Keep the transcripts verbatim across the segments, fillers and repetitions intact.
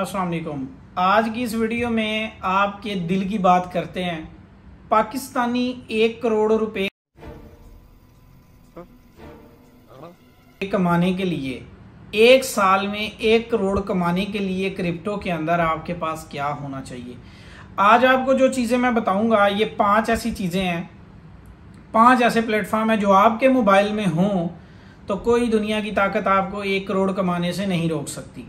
अस्सलाम वालेकुम। आज की इस वीडियो में आपके दिल की बात करते हैं। पाकिस्तानी एक करोड़ रुपए कमाने के लिए एक साल में एक करोड़ कमाने के लिए क्रिप्टो के अंदर आपके पास क्या होना चाहिए। आज आपको जो चीज़ें मैं बताऊंगा ये पांच ऐसी चीज़ें हैं, पांच ऐसे प्लेटफॉर्म हैं जो आपके मोबाइल में हों तो कोई दुनिया की ताकत आपको एक करोड़ कमाने से नहीं रोक सकती।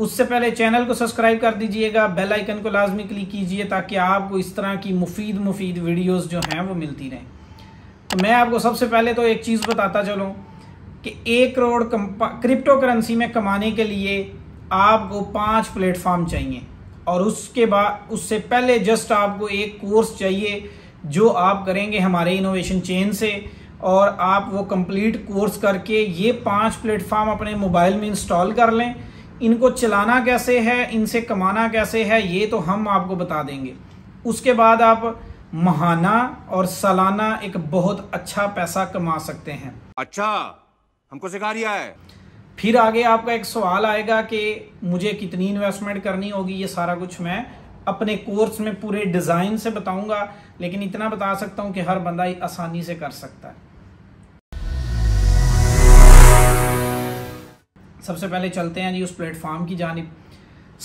उससे पहले चैनल को सब्सक्राइब कर दीजिएगा, बेल आइकन को लाजमी क्लिक कीजिए ताकि आपको इस तरह की मुफीद मुफीद वीडियोस जो हैं वो मिलती रहें। तो मैं आपको सबसे पहले तो एक चीज़ बताता चलूं कि एक करोड़ क्रिप्टो करेंसी में कमाने के लिए आपको पांच प्लेटफॉर्म चाहिए और उसके बाद उससे पहले जस्ट आपको एक कोर्स चाहिए जो आप करेंगे हमारे इनोवेशन चेन से, और आप वो कंप्लीट कोर्स करके ये पाँच प्लेटफॉर्म अपने मोबाइल में इंस्टॉल कर लें। इनको चलाना कैसे है, इनसे कमाना कैसे है, ये तो हम आपको बता देंगे। उसके बाद आप महाना और सालाना एक बहुत अच्छा पैसा कमा सकते हैं। अच्छा, हमको सिखा रिया है। फिर आगे आपका एक सवाल आएगा कि मुझे कितनी इन्वेस्टमेंट करनी होगी। ये सारा कुछ मैं अपने कोर्स में पूरे डिज़ाइन से बताऊंगा, लेकिन इतना बता सकता हूं कि हर बंदा ये आसानी से कर सकता है। सबसे पहले चलते हैं जी उस प्लेटफॉर्म की जानिब।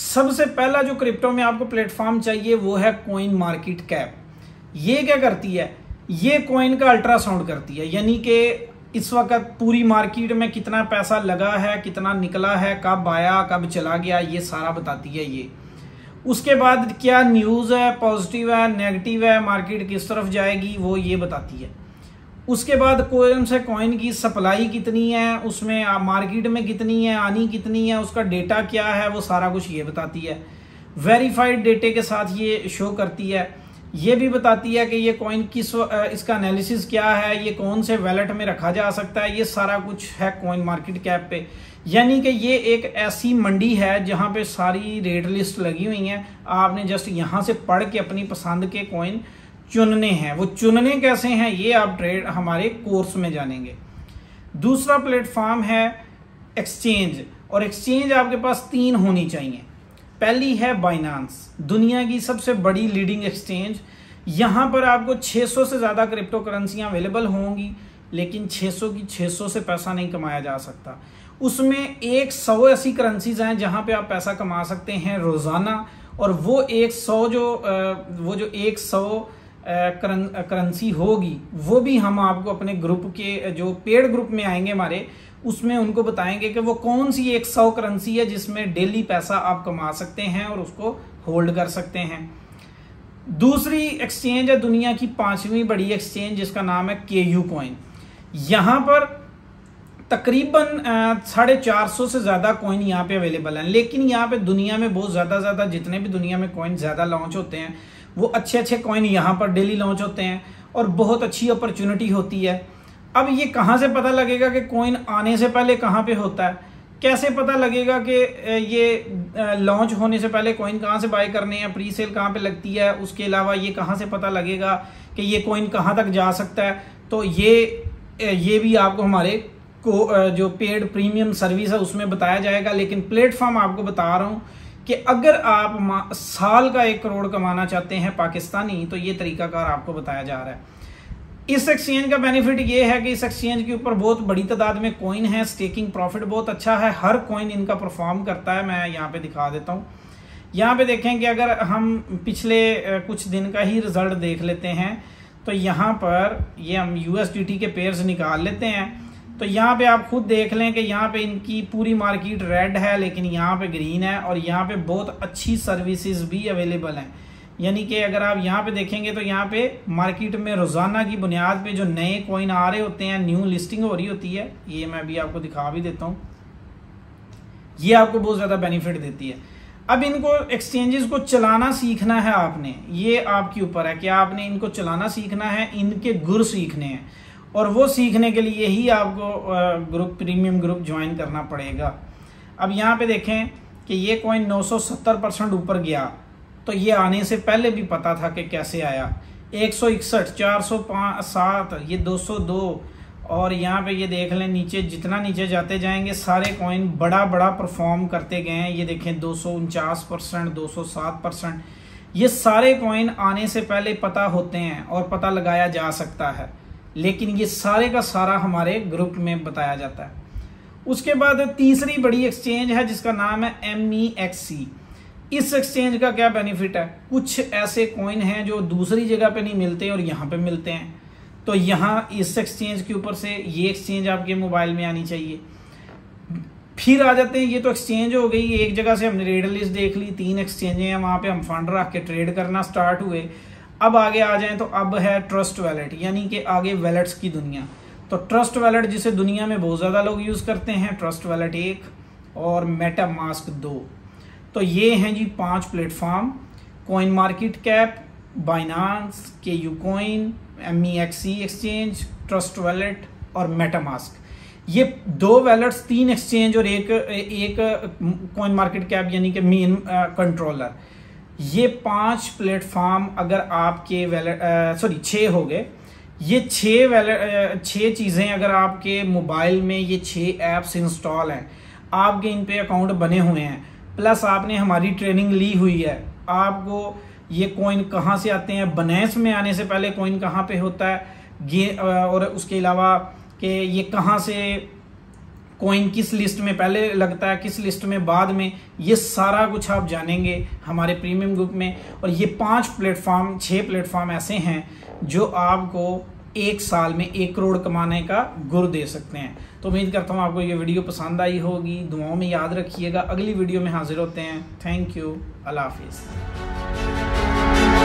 सबसे पहला जो क्रिप्टो में आपको प्लेटफॉर्म चाहिए वो है कॉइन मार्केट कैप। ये क्या करती है, ये कॉइन का अल्ट्रासाउंड करती है, यानी कि इस वक्त पूरी मार्केट में कितना पैसा लगा है, कितना निकला है, कब आया कब चला गया, ये सारा बताती है ये। उसके बाद क्या न्यूज़ है, पॉजिटिव है नेगेटिव है, मार्केट किस तरफ जाएगी, वो ये बताती है। उसके बाद कॉइन से कॉइन की सप्लाई कितनी है, उसमें मार्केट में कितनी है, आनी कितनी है, उसका डेटा क्या है, वो सारा कुछ ये बताती है। वेरीफाइड डेटे के साथ ये शो करती है। ये भी बताती है कि ये कॉइन किस, इसका एनालिसिस क्या है, ये कौन से वैलेट में रखा जा सकता है, ये सारा कुछ है कॉइन मार्केट कैप पे। यानी कि ये एक ऐसी मंडी है जहाँ पे सारी रेट लिस्ट लगी हुई है, आपने जस्ट यहाँ से पढ़ के अपनी पसंद के कॉइन चुनने हैं। वो चुनने कैसे हैं ये आप ट्रेड हमारे कोर्स में जानेंगे। दूसरा प्लेटफॉर्म है एक्सचेंज, और एक्सचेंज आपके पास तीन होनी चाहिए। पहली है बाइनांस, दुनिया की सबसे बड़ी लीडिंग एक्सचेंज। यहाँ पर आपको छह सौ से ज़्यादा क्रिप्टो करेंसियाँ अवेलेबल होंगी, लेकिन छह सौ की छह सौ से पैसा नहीं कमाया जा सकता। उसमें एक सौ ऐसी करेंसीज हैं जहाँ पर आप पैसा कमा सकते हैं रोज़ाना, और वो एक सौ जो वो जो एक सौ करेंसी होगी वो भी हम आपको अपने ग्रुप के जो पेड ग्रुप में आएंगे हमारे, उसमें उनको बताएंगे कि वो कौन सी एक सौ करेंसी है जिसमें डेली पैसा आप कमा सकते हैं और उसको होल्ड कर सकते हैं। दूसरी एक्सचेंज है दुनिया की पांचवी बड़ी एक्सचेंज जिसका नाम है के यू कॉइन। यहाँ पर तकरीबन साढ़े चार सौ से ज़्यादा कॉइन यहाँ पे अवेलेबल हैं, लेकिन यहाँ पे दुनिया में बहुत ज़्यादा ज़्यादा जितने भी दुनिया में कॉइन ज़्यादा लॉन्च होते हैं वो अच्छे अच्छे कॉइन यहाँ पर डेली लॉन्च होते हैं और बहुत अच्छी अपॉर्चुनिटी होती है। अब ये कहाँ से पता लगेगा कि कॉइन आने से पहले कहाँ पे होता है, कैसे पता लगेगा कि ये लॉन्च होने से पहले कॉइन कहाँ से बाय करने हैं, प्री सेल कहाँ पे लगती है, उसके अलावा ये कहाँ से पता लगेगा कि ये कॉइन कहाँ तक जा सकता है। तो ये ये भी आपको हमारे को जो पेड प्रीमियम सर्विस है उसमें बताया जाएगा, लेकिन प्लेटफॉर्म आपको बता रहा हूँ कि अगर आप साल का एक करोड़ कमाना चाहते हैं पाकिस्तानी, तो ये तरीकाकार आपको बताया जा रहा है। इस एक्सचेंज का बेनिफिट ये है कि इस एक्सचेंज के ऊपर बहुत बड़ी तादाद में कॉइन है, स्टेकिंग प्रॉफिट बहुत अच्छा है, हर कॉइन इनका परफॉर्म करता है। मैं यहाँ पे दिखा देता हूँ। यहाँ पे देखें कि अगर हम पिछले कुछ दिन का ही रिजल्ट देख लेते हैं तो यहाँ पर ये हम यूएसडीटी के पेयर्स निकाल लेते हैं। तो यहाँ पे आप खुद देख लें कि यहाँ पे इनकी पूरी मार्केट रेड है लेकिन यहाँ पे ग्रीन है, और यहाँ पे बहुत अच्छी सर्विसेज भी अवेलेबल हैं। यानी कि अगर आप यहाँ पे देखेंगे तो यहाँ पे मार्केट में रोज़ाना की बुनियाद पे जो नए कॉइन आ रहे होते हैं, न्यू लिस्टिंग हो रही होती है, ये मैं भी आपको दिखा भी देता हूँ। ये आपको बहुत ज़्यादा बेनिफिट देती है। अब इनको एक्सचेंजेस को चलाना सीखना है आपने, ये आपके ऊपर है कि आपने इनको चलाना सीखना है, इनके गुर सीखने हैं, और वो सीखने के लिए ही आपको ग्रुप प्रीमियम ग्रुप ज्वाइन करना पड़ेगा। अब यहाँ पे देखें कि ये कॉइन नौ सौ सत्तर परसेंट ऊपर गया, तो ये आने से पहले भी पता था कि कैसे आया। एक सौ इकसठ, चार सौ सात, ये दो सौ दो और यहाँ पे ये देख लें नीचे जितना नीचे जाते जाएंगे सारे कॉइन बड़ा बड़ा परफॉर्म करते गए हैं। ये देखें दो सौ उनचास परसेंट दो सौ सात परसेंट ये सारे कॉइन आने से पहले पता होते हैं और पता लगाया जा सकता है, लेकिन ये सारे का सारा हमारे ग्रुप में बताया जाता है। उसके बाद तीसरी बड़ी एक्सचेंज है जिसका नाम है एम ई एक्स सी। इस एक्सचेंज का क्या बेनिफिट है? कुछ ऐसे कॉइन हैं जो दूसरी जगह पे नहीं मिलते और यहाँ पे मिलते हैं, तो यहाँ इस एक्सचेंज के ऊपर से ये एक्सचेंज आपके मोबाइल में आनी चाहिए। फिर आ जाते हैं, ये तो एक्सचेंज हो गई, एक जगह से हमने रेड लिस्ट देख ली, तीन एक्सचेंजें हैं, वहाँ पे हम फंड रख के ट्रेड करना स्टार्ट हुए। अब आगे आ जाएं तो अब है ट्रस्ट वैलेट, यानी कि आगे वैलेट्स की दुनिया। तो ट्रस्ट वैलेट जिसे दुनिया में बहुत ज़्यादा लोग यूज़ करते हैं, ट्रस्ट वैलेट एक और मेटामास्क दो। तो ये हैं जी पाँच platform, coin market cap, Binance, K U coin, M E X C exchange, trust wallet और मेटामास्क। ये दो वैलेट्स, तीन एक्सचेंज और एक एक कॉइन मार्केट कैप यानी कि मेन कंट्रोलर। ये पांच प्लेटफॉर्म अगर आपके वैलेट सॉरी छः हो गए, ये छः वैलेट छः चीज़ें अगर आपके मोबाइल में ये छः ऐप्स इंस्टॉल हैं, आपके इन पे अकाउंट बने हुए हैं, प्लस आपने हमारी ट्रेनिंग ली हुई है, आपको ये कॉइन कहाँ से आते हैं, बाइनेंस में आने से पहले कॉइन कहाँ पे होता है ये, और उसके अलावा कि ये कहाँ से कॉइन किस लिस्ट में पहले लगता है, किस लिस्ट में बाद में, ये सारा कुछ आप जानेंगे हमारे प्रीमियम ग्रुप में। और ये पांच प्लेटफॉर्म, छह प्लेटफॉर्म ऐसे हैं जो आपको एक साल में एक करोड़ कमाने का गुर दे सकते हैं। तो उम्मीद करता हूँ आपको ये वीडियो पसंद आई होगी। दुआओं में याद रखिएगा, अगली वीडियो में हाजिर होते हैं। थैंक यू, अल्लाह हाफिज़।